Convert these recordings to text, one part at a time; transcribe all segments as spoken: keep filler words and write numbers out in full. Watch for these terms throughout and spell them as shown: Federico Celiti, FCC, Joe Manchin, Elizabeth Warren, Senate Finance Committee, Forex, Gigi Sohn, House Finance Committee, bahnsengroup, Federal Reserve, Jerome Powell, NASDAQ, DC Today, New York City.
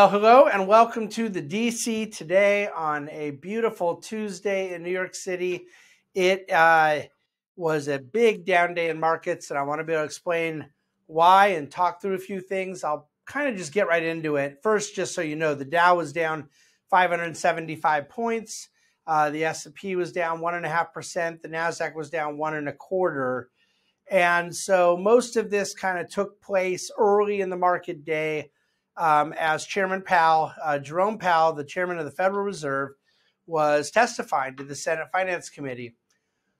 Well, hello and welcome to the D C Today on a beautiful Tuesday in New York City. It uh, was a big down day in markets, and I want to be able to explain why and talk through a few things. I'll kind of just get right into it. First, just so you know, the Dow was down five hundred seventy-five points. Uh, the S and P was down one point five percent. The NASDAQ was down one and a quarter. And so most of this kind of took place early in the market day. Um, as Chairman Powell, uh, Jerome Powell, the chairman of the Federal Reserve, was testifying to the Senate Finance Committee.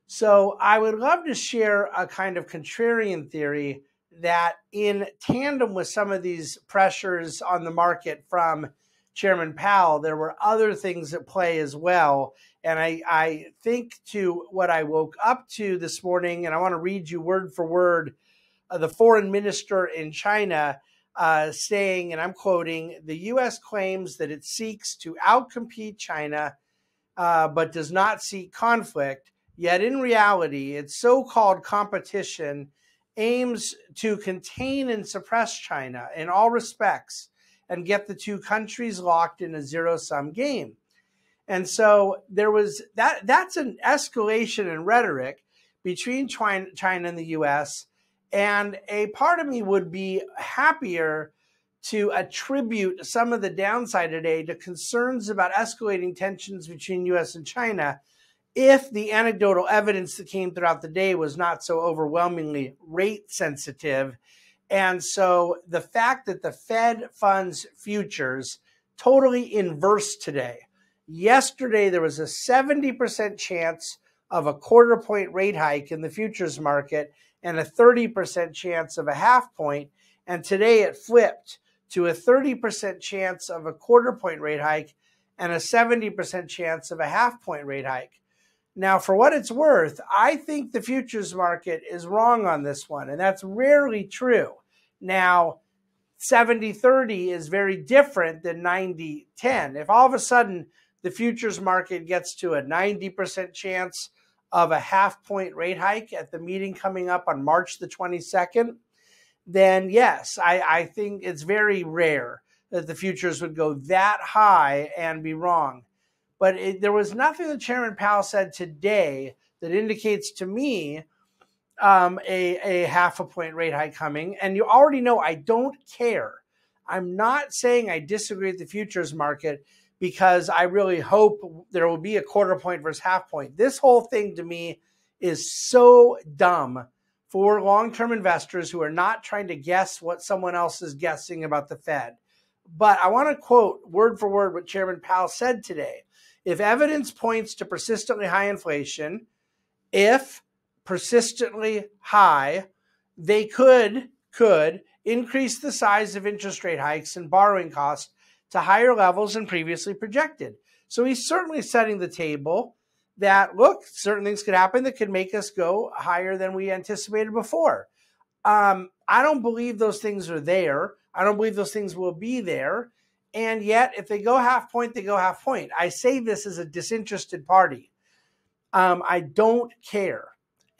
So I would love to share a kind of contrarian theory that in tandem with some of these pressures on the market from Chairman Powell, there were other things at play as well. And I, I think to what I woke up to this morning, and I want to read you word for word, uh, the foreign minister in China Uh, saying, and I'm quoting, "The U S claims that it seeks to outcompete China, uh, but does not seek conflict. Yet in reality, its so-called competition aims to contain and suppress China in all respects and get the two countries locked in a zero-sum game." And so there was that. That's an escalation in rhetoric between China and the U S, and a part of me would be happier to attribute some of the downside today to concerns about escalating tensions between U S and China if the anecdotal evidence that came throughout the day was not so overwhelmingly rate sensitive. And so the fact that the Fed funds futures totally inverse today. Yesterday, there was a seventy percent chance of a quarter point rate hike in the futures market and a thirty percent chance of a half point. And today it flipped to a thirty percent chance of a quarter point rate hike and a seventy percent chance of a half point rate hike. Now, for what it's worth, I think the futures market is wrong on this one, and that's rarely true. Now, seventy thirty is very different than ninety ten. If all of a sudden the futures market gets to a ninety percent chance of a half point rate hike at the meeting coming up on March the twenty-second, then yes, I, I think it's very rare that the futures would go that high and be wrong. But it, there was nothing that Chairman Powell said today that indicates to me um, a, a half a point rate hike coming. And you already know I don't care. I'm not saying I disagree with the futures market, because I really hope there will be a quarter point versus half point. This whole thing to me is so dumb for long-term investors who are not trying to guess what someone else is guessing about the Fed. But I want to quote word for word what Chairman Powell said today. "If evidence points to persistently high inflation, if persistently high, they could, could increase the size of interest rate hikes and borrowing costs to higher levels than previously projected." So he's certainly setting the table that, look, certain things could happen that could make us go higher than we anticipated before. Um, I don't believe those things are there. I don't believe those things will be there. And yet, if they go half point, they go half point. I say this as a disinterested party. Um, I don't care.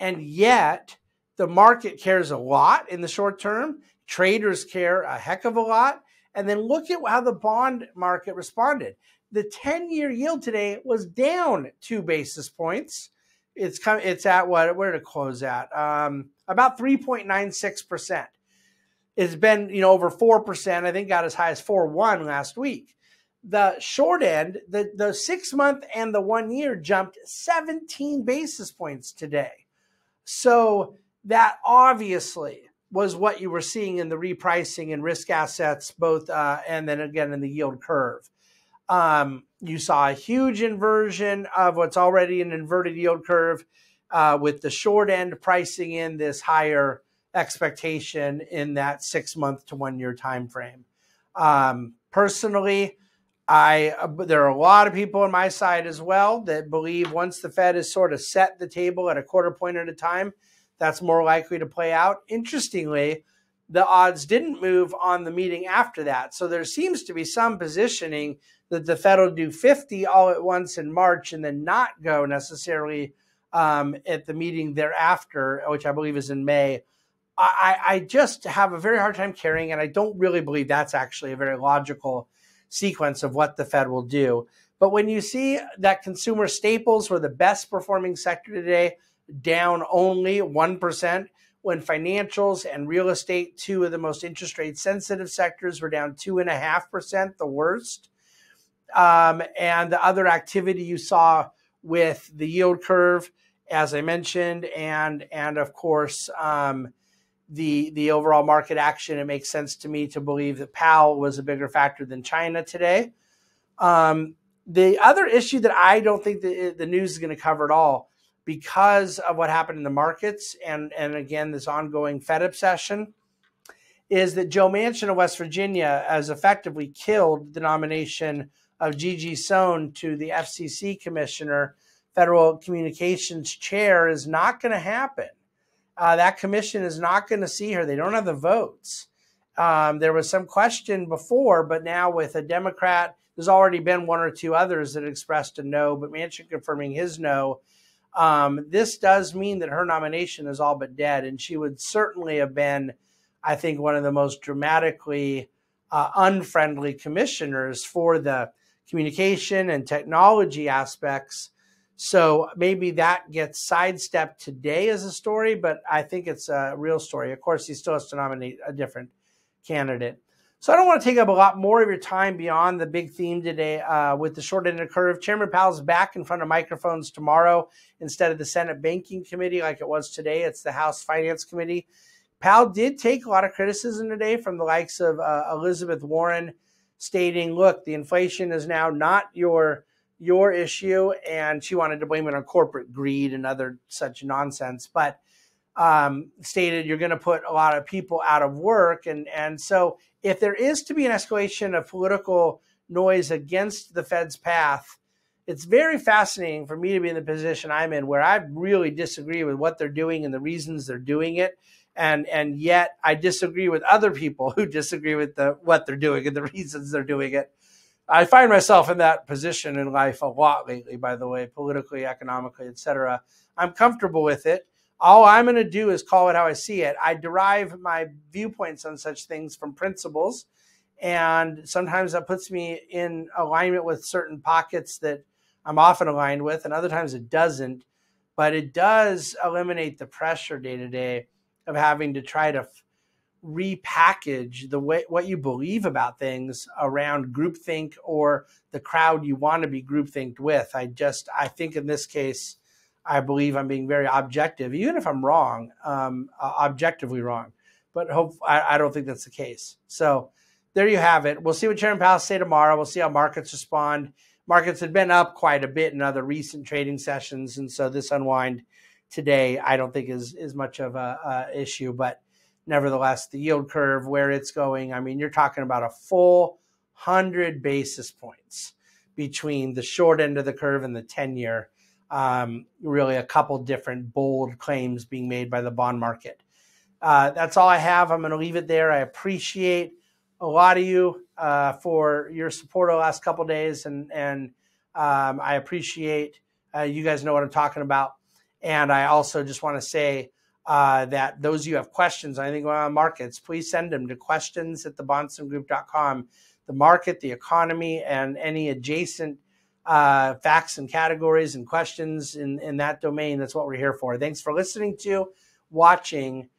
And yet, the market cares a lot in the short term. Traders care a heck of a lot. And then look at how the bond market responded. The ten-year yield today was down two basis points. It's come, it's at what? Where did it close at? Um, about three point nine six percent. It's been, you know, over four percent. I think got as high as four point one last week. The short end, the, the six-month and the one-year jumped seventeen basis points today. So that obviously was what you were seeing in the repricing and risk assets, both, uh, and then again in the yield curve. Um, you saw a huge inversion of what's already an inverted yield curve uh, with the short end pricing in this higher expectation in that six-month to one-year time frame. Um, personally, I uh, there are a lot of people on my side as well that believe once the Fed has sort of set the table at a quarter point at a time, that's more likely to play out. Interestingly, the odds didn't move on the meeting after that. So there seems to be some positioning that the Fed will do fifty all at once in March and then not go necessarily um, at the meeting thereafter, which I believe is in May. I, I just have a very hard time caring, and I don't really believe that's actually a very logical sequence of what the Fed will do. But when you see that consumer staples were the best performing sector today, down only one percent, when financials and real estate, two of the most interest rate sensitive sectors, were down two point five percent, the worst. Um, and the other activity you saw with the yield curve, as I mentioned, and, and of course, um, the, the overall market action, it makes sense to me to believe that Powell was a bigger factor than China today. Um, the other issue that I don't think the, the news is going to cover at all, because of what happened in the markets and, and again, this ongoing Fed obsession, is that Joe Manchin of West Virginia has effectively killed the nomination of Gigi Sohn to the F C C commissioner. Federal Communications Chair is not going to happen. Uh, that commission is not going to see her. They don't have the votes. Um, there was some question before, but now with a Democrat, there's already been one or two others that expressed a no, but Manchin confirming his no. Um, this does mean that her nomination is all but dead, and she would certainly have been, I think, one of the most dramatically uh, unfriendly commissioners for the communication and technology aspects. So maybe that gets sidestepped today as a story, but I think it's a real story. Of course, he still has to nominate a different candidate. So I don't want to take up a lot more of your time beyond the big theme today uh, with the short end of the curve. Chairman Powell's back in front of microphones tomorrow instead of the Senate Banking Committee like it was today. It's the House Finance Committee. Powell did take a lot of criticism today from the likes of uh, Elizabeth Warren, stating, look, the inflation is now not your, your issue, and she wanted to blame it on corporate greed and other such nonsense, but um, stated you're going to put a lot of people out of work. And, and so if there is to be an escalation of political noise against the Fed's path, it's very fascinating for me to be in the position I'm in, where I really disagree with what they're doing and the reasons they're doing it. And, and yet I disagree with other people who disagree with the, what they're doing and the reasons they're doing it. I find myself in that position in life a lot lately, by the way, politically, economically, et cetera. I'm comfortable with it. All I'm going to do is call it how I see it. I derive my viewpoints on such things from principles, and sometimes that puts me in alignment with certain pockets that I'm often aligned with, and other times it doesn't. But it does eliminate the pressure day to day of having to try to repackage the way what you believe about things around groupthink or the crowd you want to be groupthinked with. I just I think in this case, I believe I'm being very objective, even if I'm wrong, um, uh, objectively wrong. But hope I, I don't think that's the case. So there you have it. We'll see what Chairman Powell say tomorrow. We'll see how markets respond. Markets had been up quite a bit in other recent trading sessions, and so this unwind today I don't think is is much of a, a issue. But nevertheless, the yield curve, where it's going, I mean, you're talking about a full one hundred basis points between the short end of the curve and the ten-year. Um, really a couple different bold claims being made by the bond market. Uh, that's all I have. I'm going to leave it there. I appreciate a lot of you uh, for your support the last couple of days, and, and um, I appreciate uh, you guys know what I'm talking about. And I also just want to say uh, that those of you who have questions on anything going on in markets, please send them to questions at the bahnsengroup dot com. The market, the economy, and any adjacent uh facts and categories and questions in in that domain, that's what we're here for. Thanks for listening to, watching,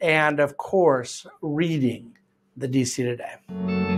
and of course reading the D C Today.